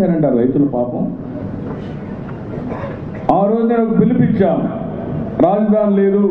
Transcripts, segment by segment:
చేశారంట రైతుల పాపం. ఆ రోజు నేను పిలిపించా, రాజధాని లేదు,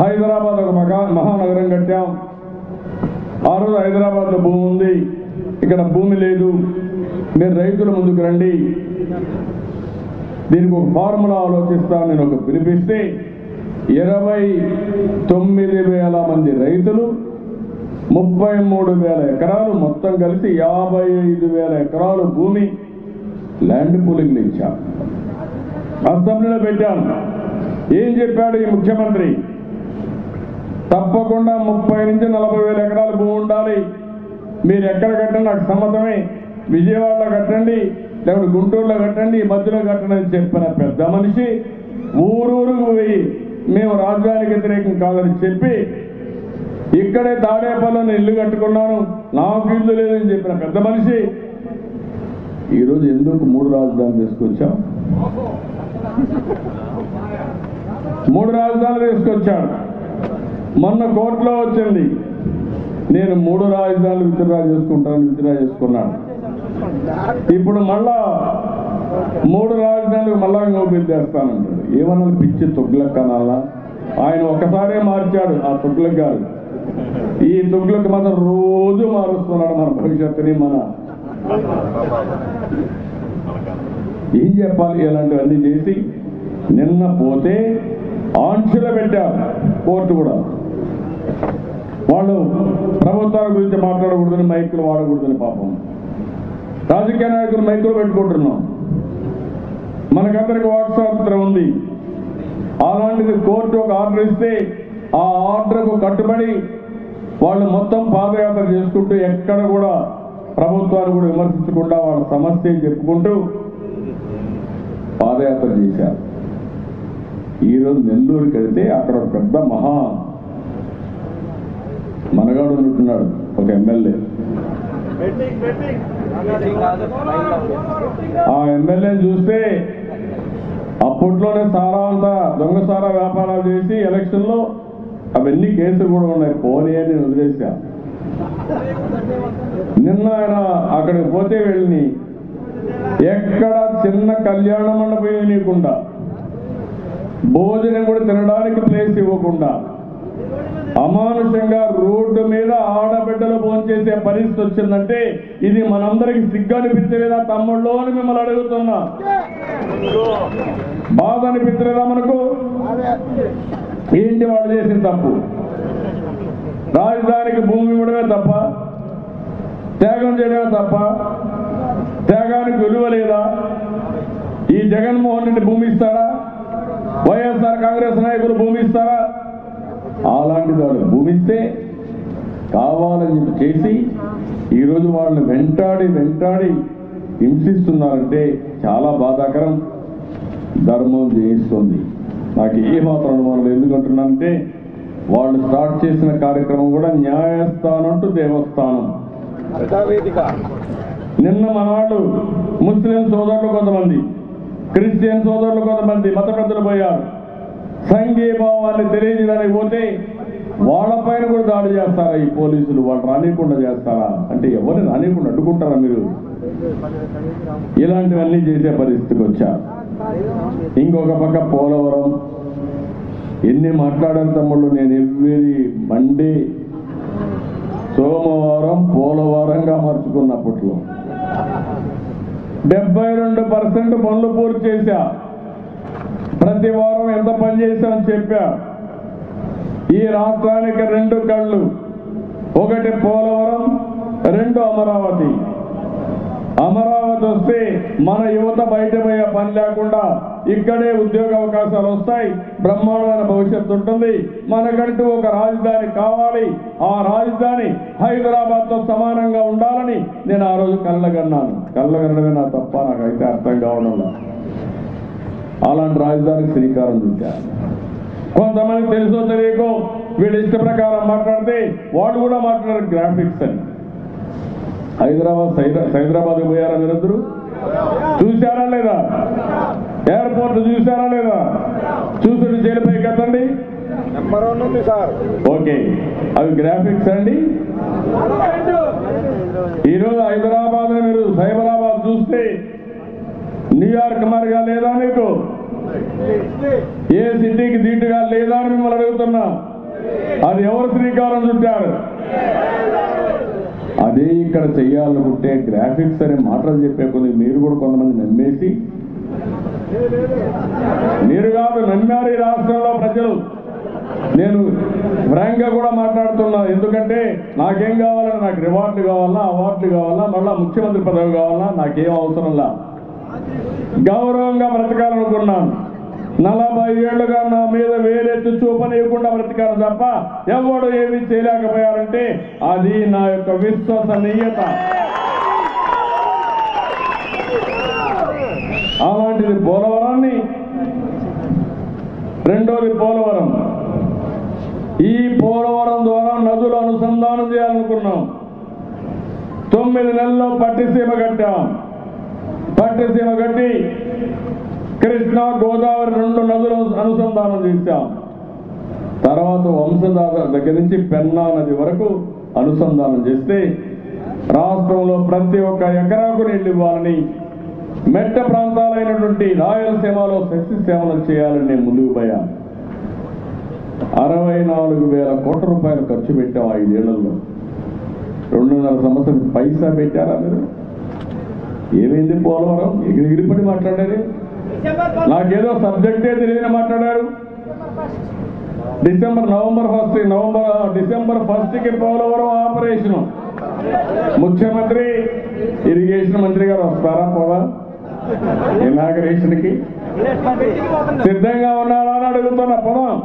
హైదరాబాద్ ఒక మహానగరం కట్టాం, ఆ రోజు హైదరాబాద్లో భూమి ఉంది, ఇక్కడ భూమి లేదు, మీరు రైతుల ముందుకు రండి, దీనికి ఒక ఫార్ములా ఆలోచిస్తాను నేను ఒక పిలిపిస్తే 29,000 మంది రైతులు 33,000 ఎకరాలు మొత్తం కలిసి 55,000 ఎకరాలు భూమి ల్యాండ్ పూలింగ్ ఇచ్చాం. అసెంబ్లీలో పెట్టాను. ఏం చెప్పాడు ఈ ముఖ్యమంత్రి? తప్పకుండా 30 నుంచి 40,000 ఎకరాలు భూమి ఉండాలి, మీరు ఎక్కడ కట్టండి నాకు సమ్మతమే, విజయవాడలో కట్టండి లేకపోతే గుంటూరులో కట్టండి, ఈ మధ్యలో కట్టండి అని చెప్పిన పెద్ద మనిషి ఊరూరుకు పోయి మేము రాజధానికి వ్యతిరేకం కాదని చెప్పి ఇక్కడే తాడేపల్లిలో ఇల్లు కట్టుకున్నాను, నాకు ఇల్లు లేదని చెప్పిన పెద్ద మనిషి ఈరోజు ఎందుకు 3 రాజధానులు తీసుకొచ్చాం? 3 రాజధానులు తీసుకొచ్చాడు. మొన్న కోర్టులో వచ్చింది, నేను 3 రాజధానులు విత్డ్రా చేసుకుంటాను, విత్డ్రా చేసుకున్నాను. ఇప్పుడు మళ్ళా 3 రాజధానులు మళ్ళా ఓపెన్ చేస్తానంటాడు. ఏమన్నా పిచ్చి తుగ్లక్ అనాలా? ఆయన ఒకసారే మార్చాడు ఆ తుగ్లక్ గారు, ఈ తుగ్లక్ మాత్రం రోజు మారుస్తున్నాడు మన భవిష్యత్తుని. మన ఏం చెప్పాలి? ఇలాంటివన్నీ చేసి నిన్న పోతే ఆంక్షలు పెట్టారు కోర్టు కూడా, వాళ్ళు ప్రభుత్వాల గురించి మాట్లాడకూడదని, మైకులు వాడకూడదని. పాపం రాజకీయ నాయకులు మైకులు పెట్టుకుంటున్నాం, మనకందరికి వాక్ స్వాతంత్రం ఉంది, అలాంటిది కోర్టు ఒక ఆర్డర్ ఇస్తే ఆ ఆర్డర్కు కట్టుబడి వాళ్ళు మొత్తం పాదయాత్ర చేసుకుంటూ ఎక్కడ కూడా ప్రభుత్వాన్ని కూడా విమర్శించకుండా వాళ్ళ సమస్య చెప్పుకుంటూ పాదయాత్ర చేశారు. ఈరోజు నెల్లూరుకి వెళ్తే అక్కడ ఒక పెద్ద మహా మనగాడు ఉన్నట్టున్నాడు, ఒక ఎమ్మెల్యే. ఆ ఎమ్మెల్యే చూస్తే అప్పట్లోనే సారా అంతా దొంగసారా వ్యాపారాలు చేసి ఎలక్షన్లో అవన్నీ కేసులు కూడా ఉన్నాయి, పోనీ అని వదిలేసా. నిన్న ఆయన అక్కడికి పోతే వెళ్ళి ఎక్కడ చిన్న కళ్యాణ మండపం ఇవ్వకుండా, భోజనం కూడా తినడానికి ప్లేస్ ఇవ్వకుండా, అమానుషంగా రోడ్డు మీద ఆడబిడ్డలు భోంచేసే పరిస్థితి వచ్చిందంటే ఇది మనందరికి సిగ్గు అనిపించలేదా తమ్ముళ్ళు అని మిమ్మల్ని అడుగుతున్నా. బాధ అనిపించలేదా మనకు? ఏంటి వాళ్ళు చేసిన తప్పు? రాజధానికి భూమి ఇవ్వడమే తప్ప, త్యాగం చేయడమే తప్ప, త్యాగానికి విలువ లేదా? ఈ జగన్మోహన్ రెడ్డి భూమి ఇస్తారా? వైఎస్ఆర్ కాంగ్రెస్ నాయకులు భూమి ఇస్తారా? అలాంటి వాళ్ళు భూమిస్తే కావాలని చెప్పి చేసి ఈరోజు వాళ్ళని వెంటాడి వెంటాడి హింసిస్తున్నారంటే చాలా బాధాకరం. ధర్మం జయిస్తుంది. నాకు ఏమాత్రం అనుమానం ఎందుకంటున్నానంటే వాళ్ళు స్టార్ట్ చేసిన కార్యక్రమం కూడా న్యాయస్థానం టు దేవస్థానం. నిన్న మన వాళ్ళు ముస్లిం సోదరులు కొంతమంది, క్రిస్టియన్ సోదరులు కొంతమంది మత పెద్దలు పోయారు, సంఘీభావాన్ని తెలియజేయడానికి పోతే వాళ్ళపైన కూడా దాడి చేస్తారా ఈ పోలీసులు? వాళ్ళు రానియకుండా చేస్తారా అంటే ఎవరిని రానియకుండా అడ్డుకుంటారా మీరు? ఇలాంటివన్నీ చేసే పరిస్థితికి వచ్చారు. ఇంకొక పక్క పోలవరం ఎన్ని మాట్లాడారు తమ్ముళ్ళు. నేను ఎవ్రీ మండే సోమవారం పోలవరంగా మార్చుకున్నప్పట్లో 72% పనులు పూర్తి చేశా, ప్రతి వారం ఎంత పని చేశామని చెప్పా. ఈ రాష్ట్రానికి 2 కళ్ళు, ఒకటి పోలవరం, 2 అమరావతి. అమరావతి వస్తే మన యువత బయట పోయే పని లేకుండా ఇక్కడే ఉద్యోగ అవకాశాలు వస్తాయి, బ్రహ్మాండమైన భవిష్యత్తు ఉంటుంది. మనకంటూ ఒక రాజధాని కావాలి, ఆ రాజధాని హైదరాబాద్తో సమానంగా ఉండాలని నేను ఆ రోజు కళ్ళగన్నాను. కళ్ళగనడమే నా తప్ప, నాకైతే అర్థం కావడం లేదు. అలాంటి రాజధానికి శ్రీకారం చుట్టారు. కొంతమంది తెలుసో తెలియకో వీళ్ళ ఇష్ట ప్రకారం మాట్లాడితే వాళ్ళు కూడా మాట్లాడారు గ్రాఫిక్స్ అని. హైదరాబాద్కి పోయారా మీరందరూ? చూశారా లేదా? ఎయిర్పోర్ట్ చూశారా లేదా? చూసుడు చేరిపోయి కదండి. ఓకే, అవి గ్రాఫిక్స్ అండి. ఈరోజు హైదరాబాద్ మీరు సైబరాబాద్ చూస్తే న్యూయార్క్ మారిగా లేదా మీకు? ఏ సిటీకి దీటుగా లేదా అని మిమ్మల్ని అడుగుతున్నా. అది ఎవరు శ్రీకారం చుట్టారు? అదే ఇక్కడ చేయాలనుకుంటే గ్రాఫిక్స్ అనే మాటలు చెప్పే కొద్ది మీరు కూడా కొంతమంది నమ్మేసి, మీరు కాదు నమ్మారు ఈ రాష్ట్రంలో ప్రజలు. నేను ఫ్రాంక్గా కూడా మాట్లాడుతున్నా, ఎందుకంటే నాకేం కావాలన్నా, నాకు రివార్డులు కావాలా, అవార్డులు కావాలా, మళ్ళా ముఖ్యమంత్రి పదవి కావాలా, నాకేం అవసరంలా. గౌరవంగా బ్రతకాలనుకున్నాను. 40 ఏళ్లుగా నా మీద వేలెత్తి చూపనీయకుండా బ్రతికాను తప్ప ఎవడు ఏమి చేయలేకపోయారంటే అది నా యొక్క విశ్వసనీయత. అలాంటిది పోలవరాన్ని, రెండోది పోలవరం. ఈ పోలవరం ద్వారా నదులు అనుసంధానం చేయాలనుకున్నాం. 9 నెలల్లో పట్టిసీమ కట్టాం. పట్టిసీమ కట్టి కృష్ణా గోదావరి 2 నదులు అనుసంధానం చేశాం. తర్వాత వంశధార దగ్గర నుంచి పెన్నా నది వరకు అనుసంధానం చేస్తే రాష్ట్రంలో ప్రతి ఒక్క ఎకరాకు నీళ్ళు ఇవ్వాలని, మెట్ట ప్రాంతాలైనటువంటి రాయలసీమలో సస్యసేవలు చేయాలని నేను ముందుకు పోయాను. 64,000 కోట్ల రూపాయలు ఖర్చు పెట్టాం 5 ఏళ్లలో. 2.5 సంవత్సరం పైసా పెట్టారా మీరు? ఏమైంది పోలవరం? ఎగిరిపడి మాట్లాడారు. నాకేదో సబ్జెక్టే తెలియని మాట్లాడారు. డిసెంబర్ 1కి పోలవరం ఆపరేషను. ముఖ్యమంత్రి, ఇరిగేషన్ మంత్రి గారు వస్తారా పోదా ఇనాగరేషన్కి? సిద్ధంగా ఉన్నారా అని అడుగుతున్నా. పొలం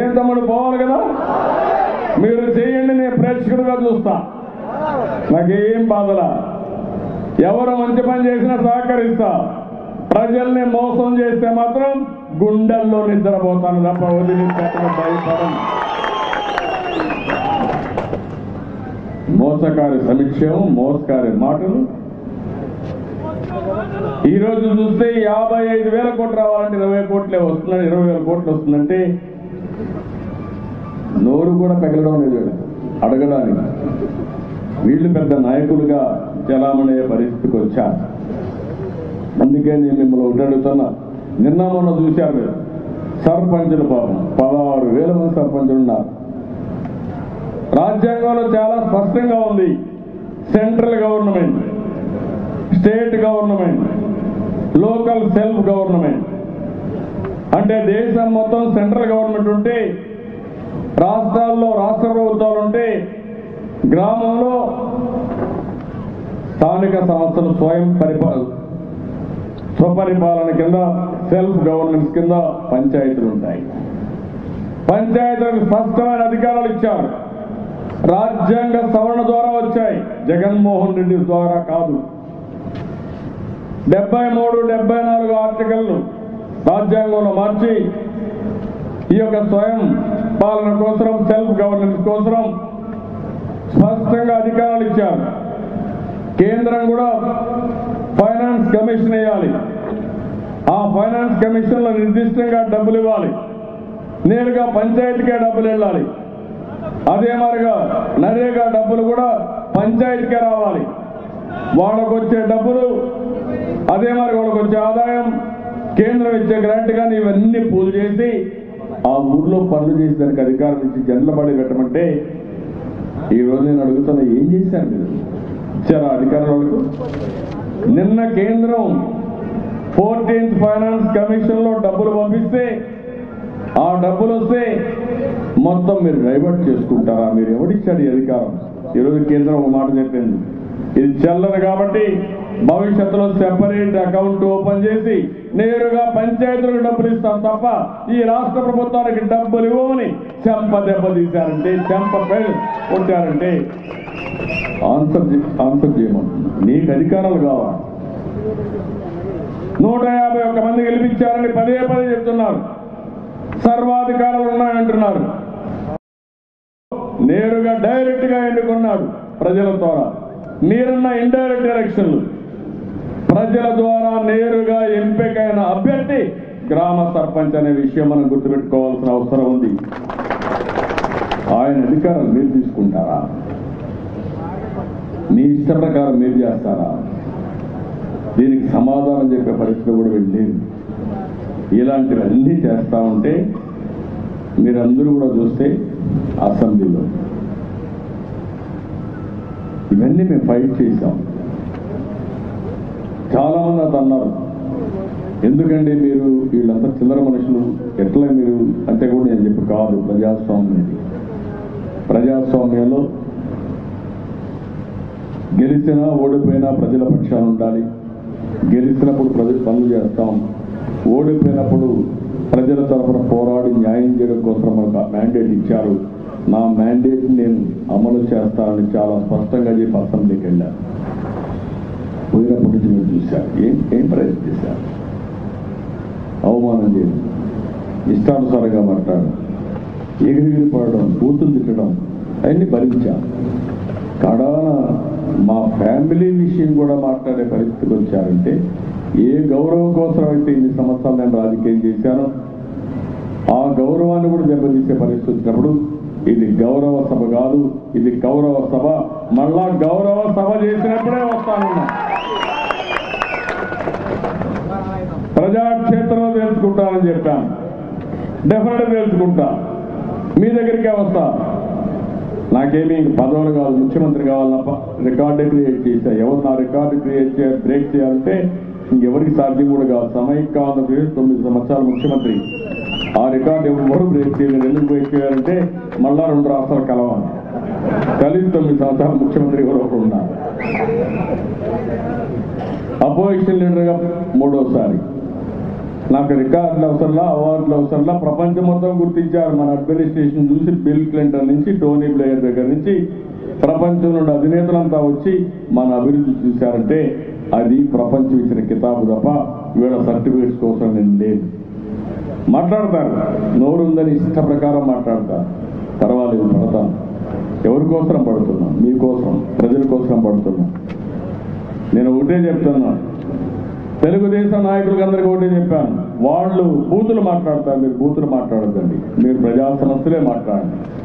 ఏం తమ్ముడు, పోవాలి కదా, మీరు చేయండి, నేను ప్రేక్షకుడుగా చూస్తా, నాకేం బాధలా. ఎవరు మంచి పని చేసినా సహకరిస్తా. ప్రజల్ని మోసం చేస్తే మాత్రం గుండెల్లో నిద్రపోతాను తప్ప వదిలి భయపడను. మోసకారి సమీక్షం, మోసకారి మాటలు. ఈరోజు చూస్తే 55,000 కోట్లు రావాలంటే 20 కోట్లే వస్తున్నాయి. 20,000 కోట్లు వస్తుందంటే నోరు కూడా పెగలడం లేదు అడగడానికి. వీళ్ళు పెద్ద నాయకులుగా చలామణయ్యే పరిస్థితికి వచ్చారు. అందుకే నేను మిమ్మల్ని ఒకటి అడుగుతున్నా. నిన్న మొన్న చూశారు మీరు సర్పంచుల పాపం 16,000 మంది సర్పంచులు ఉన్నారు. రాజ్యాంగంలో చాలా స్పష్టంగా ఉంది, central government, state government, local self government. అంటే దేశం మొత్తం సెంట్రల్ గవర్నమెంట్ ఉంటే, రాష్ట్రాల్లో రాష్ట్ర ప్రభుత్వాలు ఉంటే, గ్రామంలో స్థానిక సంస్థలు స్వపరిపాలన కింద, సెల్ఫ్ గవర్నెన్స్ కింద పంచాయతీలు ఉంటాయి. పంచాయతీలకు స్పష్టమైన అధికారాలు ఇచ్చారు. రాజ్యాంగ సవరణ ద్వారా వచ్చాయి, జగన్మోహన్ రెడ్డి ద్వారా కాదు. 73, 74 ఆర్టికల్ను రాజ్యాంగంలో మార్చి ఈ యొక్క స్వయం పాలన కోసం, సెల్ఫ్ గవర్నెన్స్ కోసం స్పష్టంగా అధికారాలు ఇచ్చారు. కేంద్రం కూడా ఫైనాన్స్ కమిషన్ వేయాలి. ఆ ఫైనాన్స్ కమిషన్లో నిర్దిష్టంగా డబ్బులు ఇవ్వాలి. నేరుగా పంచాయతీకే డబ్బులు వెళ్ళాలి. అదే మాదిరిగా నరేగా డబ్బులు కూడా పంచాయతీకే రావాలి. వాళ్ళకు వచ్చే డబ్బులు, అదే మరి వాళ్ళకు వచ్చే ఆదాయం, కేంద్రం ఇచ్చే గ్రాంట్ కానీ ఇవన్నీ పూజ చేసి ఆ ఊర్లో పనులు చేసి దానికి అధికారం ఇచ్చి జన్ల పడి పెట్టమంటే ఈరోజు నేను అడుగుతున్నా, ఏం చేశారు మీరు? ఇచ్చారా అధికారులు వాళ్ళకు? నిన్న కేంద్రం 14th ఫైనాన్స్ కమిషన్లో డబ్బులు పంపిస్తే ఆ డబ్బులు వస్తే మొత్తం మీరు డైవర్ట్ చేసుకుంటారా? మీరు ఎవరిచ్చారు ఈ అధికారం? ఈరోజు కేంద్రం ఒక మాట చెప్పింది, ఇది చెల్లదు కాబట్టి భవిష్యత్తులో సెపరేట్ అకౌంట్ ఓపెన్ చేసి నేరుగా పంచాయతీలకు డబ్బులు ఇస్తాం తప్ప ఈ రాష్ట్ర ప్రభుత్వానికి డబ్బులు ఇవ్వమని చెంపదెబ్బతీశారంటే, చెంపపైలు కొట్టారంటే ఆన్సర్ చేయమంటున్నా. నీకు అధికారాలు కావాలి. 151 మంది గెలిపించారని పదే చెప్తున్నారు. సర్వాధికారాలు ఉన్నాయంటున్నారు. నేరుగా డైరెక్ట్గా ఎన్నుకున్నాడు ప్రజల ద్వారా. మీరున్న ఇండైరెక్ట్ ఎలక్షన్లు, ప్రజల ద్వారా నేరుగా ఎంపికైన అభ్యర్థి గ్రామ సర్పంచ్ అనే విషయం మనం గుర్తుపెట్టుకోవాల్సిన అవసరం ఉంది. ఆయన అధికారం మీరు తీసుకుంటారా? మీ ఇష్ట ప్రకారం మీరు చేస్తారా? దీనికి సమాధానం చెప్పే పరిస్థితి కూడా వెళ్ళలేదు. ఇలాంటివన్నీ చేస్తూ ఉంటే మీరందరూ కూడా చూస్తే అసెంబ్లీలో ఇవన్నీ మేము ఫైట్ చేశాం. చాలామంది అది అన్నారు, ఎందుకండి మీరు వీళ్ళంతా చిల్లర మనుషులు ఎట్లా మీరు అంటే కూడా నేను చెప్పి కాదు. ప్రజాస్వామ్యంలో గెలిచినా ఓడిపోయినా ప్రజల పక్షాలు ఉండాలి. గెలిచినప్పుడు ప్రజలు పనులు చేస్తాం, ఓడిపోయినప్పుడు ప్రజల తరఫున పోరాడి న్యాయం చేయడం కోసం మనకు మ్యాండేట్ ఇచ్చారు. నా మ్యాండేట్ నేను అమలు చేస్తానని చాలా స్పష్టంగా చెప్పి అసెంబ్లీకి వెళ్ళాను. పోయినప్పటి నుంచి మీరు చూశారు ఏం ప్రయత్నం చేశారు, అవమానం చేయడం, ఇష్టానుసారంగా మాట్లాడడం, ఎగిరిగిరి పడడం, కూతురు తిట్టడం అవన్నీ భరించాను. కడాన మా ఫ్యామిలీ విషయం కూడా మాట్లాడే పరిస్థితికి వచ్చారంటే ఏ గౌరవం కోసం అయితే ఇన్ని సంవత్సరాలు నేను రాజకీయం చేశాను ఆ గౌరవాన్ని కూడా దెబ్బతీసే పరిస్థితి వచ్చినప్పుడు ఇది గౌరవ సభ కాదు, ఇది కౌరవ సభ. మళ్ళా గౌరవ సభ చేసినప్పుడే వస్తానన్నా, ప్రజాక్షేత్రంలో తెలుసుకుంటానని చెప్పాను. డెఫినెట్గా తెలుసుకుంటా, మీ దగ్గరికే వస్తా. నాకేమీ పదవులు కావాలి, ముఖ్యమంత్రి కావాలి తప్ప. రికార్డు క్రియేట్ చేశా, ఎవరు నా రికార్డు క్రియేట్ చేయాలి బ్రేక్ చేయాలంటే ఇంకెవరికి సాధ్యం కూడా కావాలి. సమైక్య ఆంధ్రప్రదేశ్ 9 సంవత్సరాలు ముఖ్యమంత్రి, ఆ రికార్డు ఎవరు బ్రేక్ చేయలేదు. ఎందుకు బ్రేక్ చేయాలంటే మళ్ళా 2 రాష్ట్రాలు కలవాలి, కలిసి 9 సంవత్సరాలు ముఖ్యమంత్రి ఎవరు ఒకరు ఉన్నారు. అపోజిషన్ లీడర్గా 3వ సారి నాకు రికార్డులు అవసరంలా, అవార్డులు అవసరంలా. ప్రపంచం మొత్తం గుర్తించారు మన అడ్మినిస్ట్రేషన్ చూసి. బిల్ క్లింటన్ నుంచి టోనీ బ్లెయిర్ దగ్గర నుంచి ప్రపంచం నుండి అధినేతలంతా వచ్చి మన అభివృద్ధి చూశారంటే అది ప్రపంచం ఇచ్చిన కితాబు తప్ప వీళ్ళ సర్టిఫికేట్స్ కోసం నేను లేదు. మాట్లాడతారు, నోరుందని ఇష్ట ప్రకారం మాట్లాడతారు, పర్వాలేదు పడతాను. ఎవరికోసం పడుతున్నాం? మీకోసం, ప్రజల కోసం పడుతున్నాం. నేను ఒకటే చెప్తున్నా, తెలుగుదేశం నాయకులకు అందరికీ ఒకటే చెప్పాను, వాళ్ళు బూతులు మాట్లాడతారు, మీరు బూతులు మాట్లాడద్దండి, మీరు ప్రజా సమస్యలే మాట్లాడండి.